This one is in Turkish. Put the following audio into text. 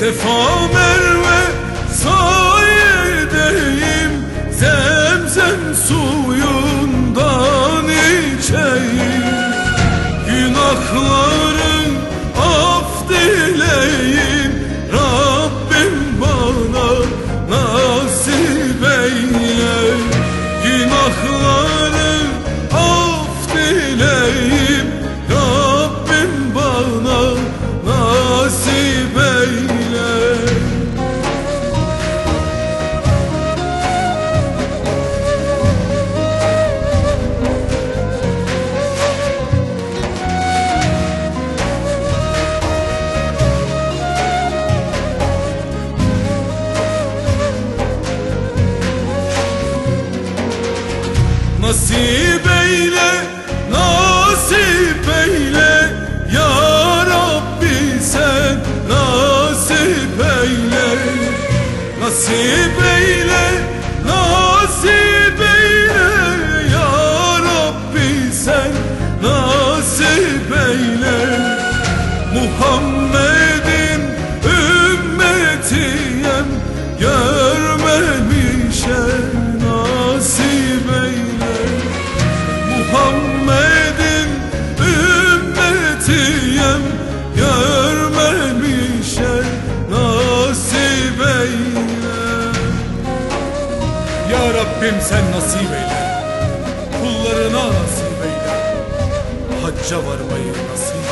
Sefa Merve sayedeyim, zemzem suyundan içeyim. Günahların af dileyim, Rabbim bana nasip eyle. Günahların af dileyim, Rabbim bana nasip eyle. Nasip eyle, nasip eyle, ya Rabbi sen nasip eyle. Nasip eyle, nasip eyle, ya Rabbi sen nasip eyle. Muhammed'in ümmetiyem, görmemişem nasip eyle. Muhammed'in ümmetiyem, görmemişem nasip eyle. Ya Rabbim sen nasip eyle, kullarına nasip eyle, hacca varmayı nasip eyle.